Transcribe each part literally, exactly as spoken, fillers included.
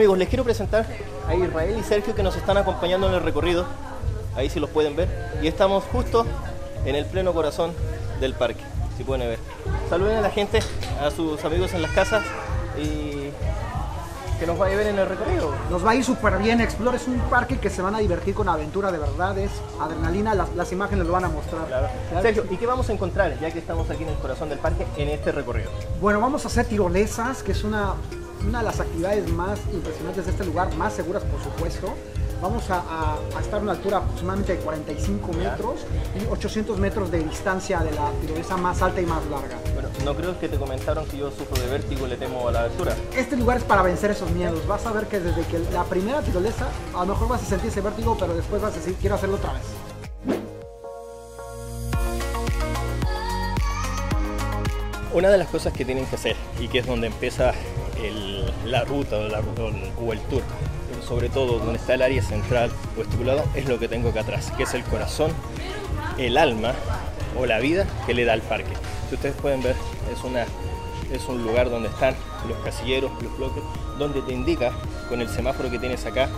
amigos, les quiero presentar a Israel y Sergio, que nos están acompañando en el recorrido. Ahí sí los pueden ver. Y estamos justo en el pleno corazón del parque, si pueden ver. Saluden a la gente, a sus amigos en las casas, y que nos vaya a ver en el recorrido. Nos va a ir súper bien. Xplor es un parque que se van a divertir con aventura, de verdad, es adrenalina, las, las imágenes lo van a mostrar. Claro. Claro. Sergio, ¿y qué vamos a encontrar ya que estamos aquí en el corazón del parque en este recorrido? Bueno, vamos a hacer tirolesas, que es una, una de las actividades más impresionantes de este lugar, más seguras por supuesto. Vamos a, a, a estar a una altura aproximadamente de cuarenta y cinco metros y ochocientos metros de distancia de la tirolesa más alta y más larga. Bueno, no creo que te comentaron que yo sufro de vértigo y le temo a la altura. Este lugar es para vencer esos miedos. Vas a ver que desde que la primera tirolesa, a lo mejor vas a sentir ese vértigo, pero después vas a decir, quiero hacerlo otra vez. Una de las cosas que tienen que hacer, y que es donde empieza el, la ruta o, la, o el tour, sobre todo donde está el área central o estipulado, es lo que tengo acá atrás, que es el corazón, el alma o la vida que le da al parque. Si ustedes pueden ver, es, una, es un lugar donde están los casilleros, los bloques, donde te indica con el semáforo que tienes acá,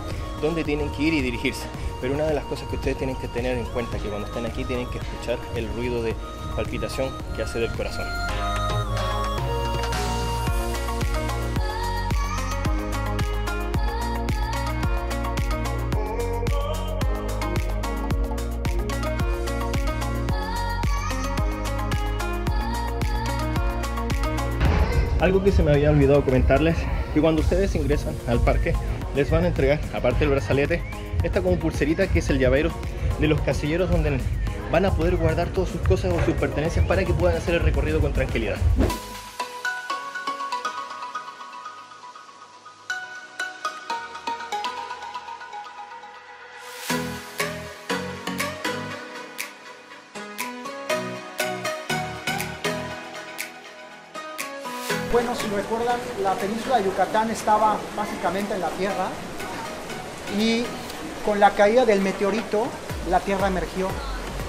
dónde tienen que ir y dirigirse. Pero una de las cosas que ustedes tienen que tener en cuenta es que cuando están aquí tienen que escuchar el ruido de palpitación que hace del corazón. Algo que se me había olvidado comentarles, que cuando ustedes ingresan al parque les van a entregar, aparte del brazalete, esta como pulserita que es el llavero de los casilleros, donde van a poder guardar todas sus cosas o sus pertenencias para que puedan hacer el recorrido con tranquilidad. Bueno, si recuerdan, la península de Yucatán estaba básicamente en la Tierra, y con la caída del meteorito la Tierra emergió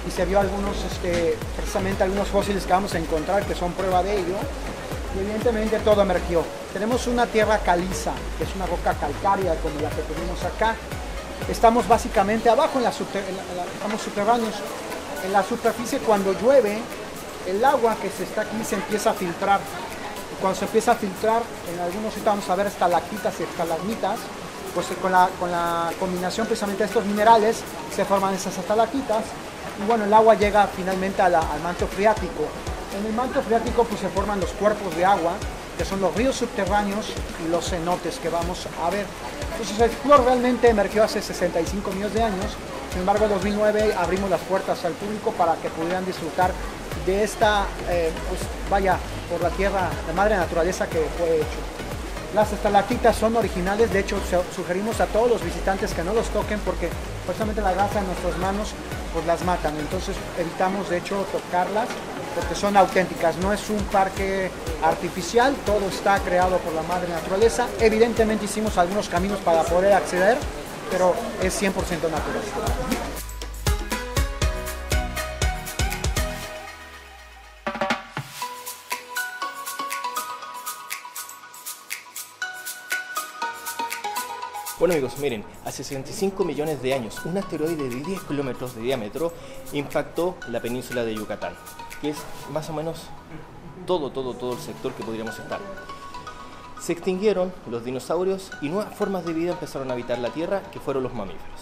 y se vio algunos, este, precisamente algunos fósiles que vamos a encontrar que son prueba de ello, y evidentemente todo emergió. Tenemos una tierra caliza, que es una roca calcárea como la que tenemos acá. Estamos básicamente abajo, en la subter en la, en la, estamos subterráneos. En la superficie, cuando llueve, el agua que se está aquí se empieza a filtrar. Cuando se empieza a filtrar, en algunos sitios vamos a ver estalactitas y estalagmitas, pues con la, con la combinación precisamente de estos minerales se forman esas estalactitas, y bueno, el agua llega finalmente a la, al manto freático. En el manto freático pues se forman los cuerpos de agua, que son los ríos subterráneos y los cenotes que vamos a ver. Entonces el Xplor realmente emergió hace sesenta y cinco millones de años, sin embargo en dos mil nueve abrimos las puertas al público para que pudieran disfrutar de esta, eh, pues vaya, por la tierra, la madre naturaleza que fue hecho. Las estalactitas son originales, de hecho sugerimos a todos los visitantes que no los toquen porque precisamente la grasa en nuestras manos pues las matan, entonces evitamos de hecho tocarlas porque son auténticas, no es un parque artificial, todo está creado por la madre naturaleza. Evidentemente hicimos algunos caminos para poder acceder, pero es cien por ciento natural. Bueno amigos, miren, hace sesenta y cinco millones de años un asteroide de diez kilómetros de diámetro impactó la península de Yucatán, que es más o menos todo, todo, todo el sector que podríamos estar. Se extinguieron los dinosaurios y nuevas formas de vida empezaron a habitar la Tierra, que fueron los mamíferos.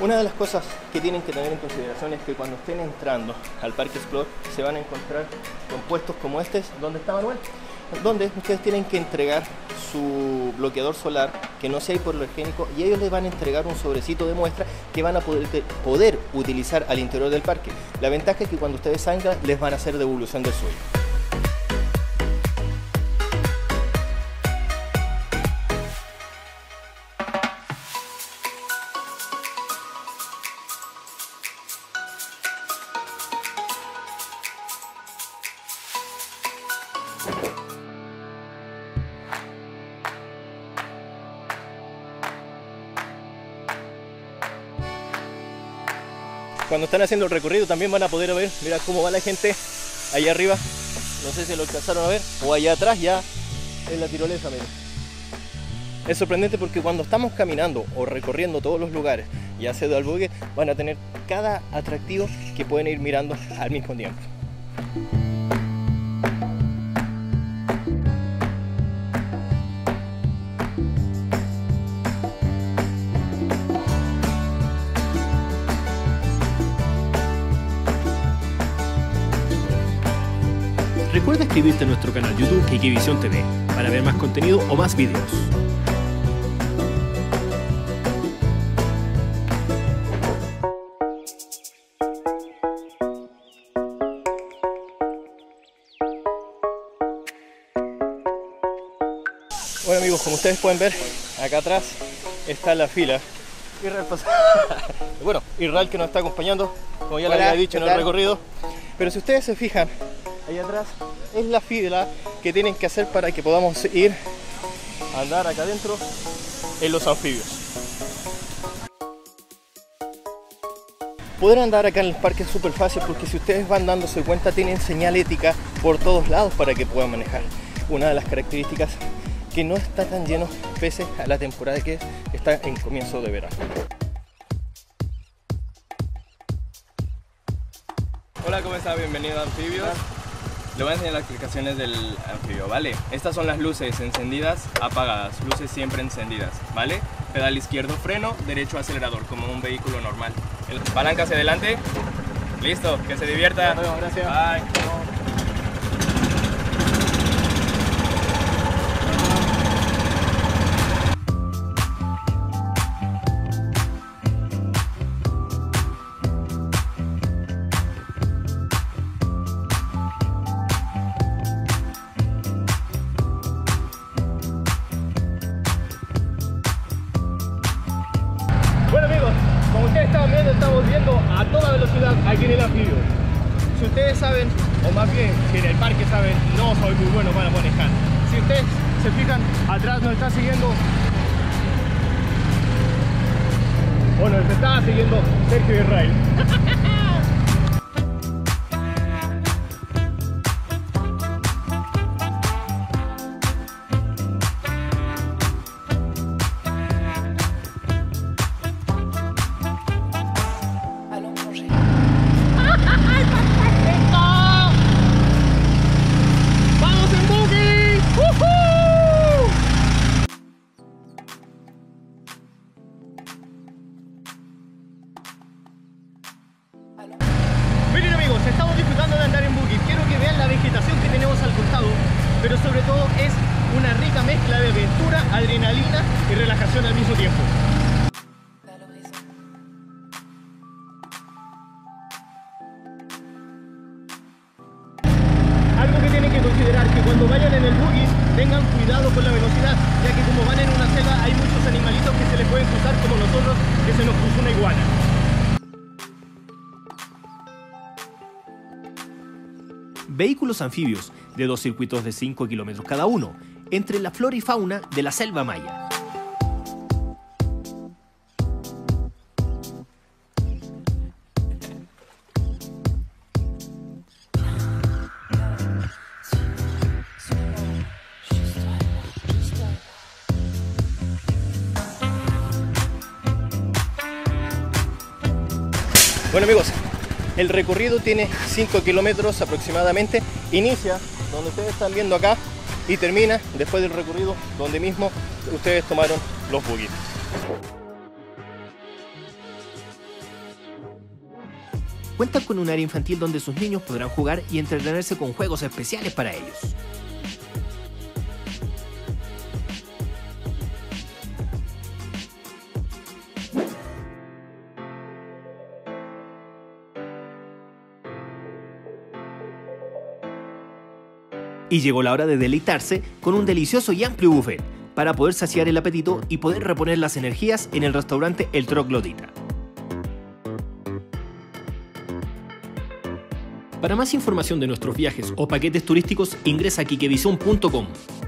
Una de las cosas que tienen que tener en consideración es que cuando estén entrando al Parque Xplor se van a encontrar con puestos como este, donde está Manuel, donde ustedes tienen que entregar su bloqueador solar, que no sea hipoalergénico, y ellos les van a entregar un sobrecito de muestra que van a poder, poder utilizar al interior del parque. La ventaja es que cuando ustedes salgan les van a hacer devolución del suyo. Cuando están haciendo el recorrido también van a poder ver, mira cómo va la gente allá arriba, No sé si lo alcanzaron a ver, o allá atrás ya en la tirolesa, miren. Es sorprendente porque cuando estamos caminando o recorriendo todos los lugares, ya sea de albergue, van a tener cada atractivo que pueden ir mirando al mismo tiempo. Recuerda suscribirte a nuestro canal YouTube Quiquevision T V para ver más contenido o más videos. Bueno amigos, como ustedes pueden ver, acá atrás está la fila. Irral pasado. Bueno, Irral que nos está acompañando, como ya les había dicho en el recorrido. Pero si ustedes se fijan, ahí atrás es la fila que tienen que hacer para que podamos ir a andar acá adentro en los anfibios. Poder andar acá en el parque es súper fácil porque si ustedes van dándose cuenta tienen señalética por todos lados para que puedan manejar. Una de las características que no está tan lleno pese a la temporada que está en comienzo de verano. Hola, ¿cómo está? Bienvenido a Anfibios. Le voy a enseñar las explicaciones del anfibio, ¿vale? Estas son las luces encendidas, apagadas, luces siempre encendidas, ¿vale? Pedal izquierdo, freno, derecho, acelerador, como un vehículo normal. El palanca hacia adelante, listo, que se divierta. Bueno, gracias. Bye. Estamos viendo a toda velocidad aquí en el anfibio. Si ustedes saben, o más bien si en el parque saben, no soy muy bueno para manejar. Si ustedes se fijan, atrás nos está siguiendo, o nos está siguiendo Sergio Israel. Estamos disfrutando de andar en buggy. Quiero que vean la vegetación que tenemos al costado, pero sobre todo es una rica mezcla de aventura, adrenalina y relajación al mismo tiempo. Algo que tienen que considerar que cuando vayan en el buggy tengan cuidado con la velocidad, ya que como van en una selva hay muchos animalitos que se les pueden cruzar, como nosotros que se nos cruzó una iguana. Vehículos anfibios de dos circuitos de cinco kilómetros cada uno, entre la flora y fauna de la selva maya. Bueno amigos, el recorrido tiene cinco kilómetros aproximadamente, inicia donde ustedes están viendo acá y termina después del recorrido donde mismo ustedes tomaron los buggy. Cuentan con un área infantil donde sus niños podrán jugar y entretenerse con juegos especiales para ellos. Y llegó la hora de deleitarse con un delicioso y amplio buffet para poder saciar el apetito y poder reponer las energías en el restaurante El Troglodita. Para más información de nuestros viajes o paquetes turísticos ingresa a quiquevision punto com.